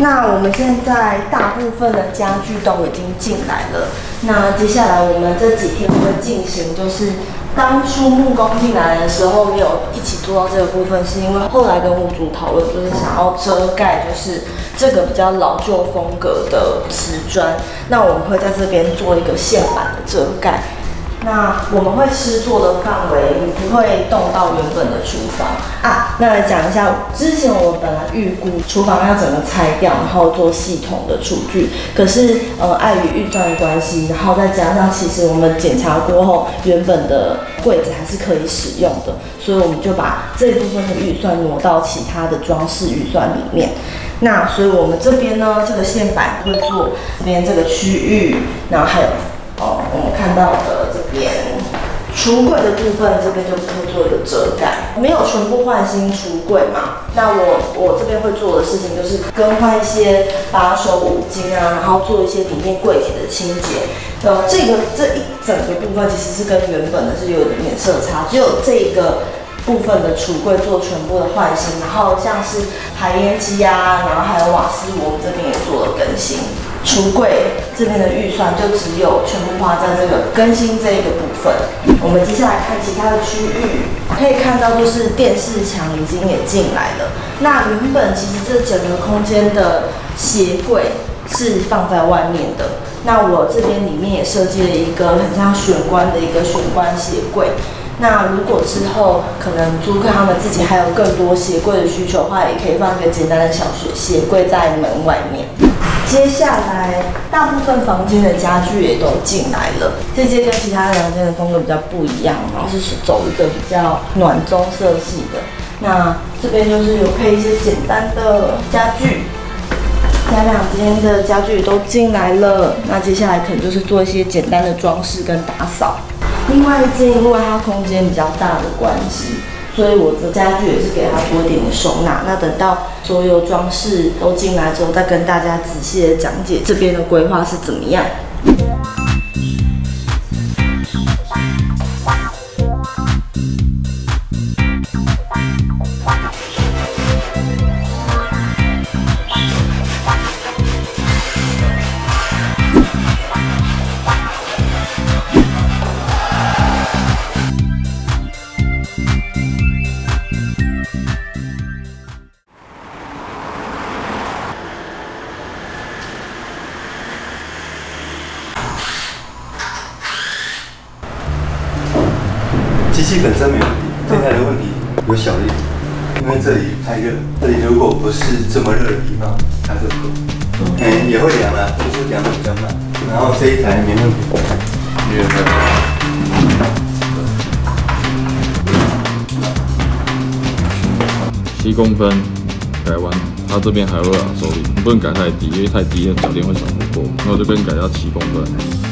那我们现在大部分的家具都已经进来了，那接下来我们这几天会进行就是当初木工进来的时候没有一起做到这个部分，是因为后来跟屋主讨论，就是想要遮盖就是这个比较老旧风格的瓷砖，那我们会在这边做一个线板的遮盖。 那我们会施作的范围不会动到原本的厨房啊。那来讲一下，之前我本来预估厨房要整个拆掉，然后做系统的厨具，可是碍于预算的关系，然后再加上其实我们检查过后，原本的柜子还是可以使用的，所以我们就把这一部分的预算挪到其他的装饰预算里面。 那所以我们这边呢，这个线板会做这边这个区域，然后还有我们看到的这边橱柜的部分，这边就会做一个遮盖，没有全部换新橱柜嘛。那我这边会做的事情就是更换一些把手五金啊，然后做一些里面柜体的清洁。这一整个部分其实是跟原本的是有一点色差，只有这个 部分的橱柜做全部的换新，然后像是排烟机啊，然后还有瓦斯炉，我们这边也做了更新。橱柜这边的预算就只有全部花在这个更新这一个部分。我们接下来看其他的区域，可以看到就是电视墙已经也进来了。那原本其实这整个空间的鞋柜是放在外面的，那我这边里面也设计了一个很像玄关的一个玄关鞋柜。 那如果之后可能租客他们自己还有更多鞋柜的需求的话，也可以放一个简单的小鞋柜在门外面。接下来大部分房间的家具也都进来了，这些跟其他房间的风格比较不一样，然后是走一个比较暖棕色系的。那这边就是有配一些简单的家具。 家两间的家具都进来了，那接下来可能就是做一些简单的装饰跟打扫。另外一间，因为它空间比较大的关系，所以我的家具也是给它多一点的收纳。那等到所有装饰都进来之后，再跟大家仔细的讲解这边的规划是怎么样。 机器本身没问题，最大的问题有小力，因为这里太热，这里如果不是这么热的地方，它就不够。也会凉啊，就是凉的比较慢。然后这一台没问题，没有7公分改完，它这边还会有手柄，不能改太低，因为太低了脚垫会闪不过。那我这边改到7公分。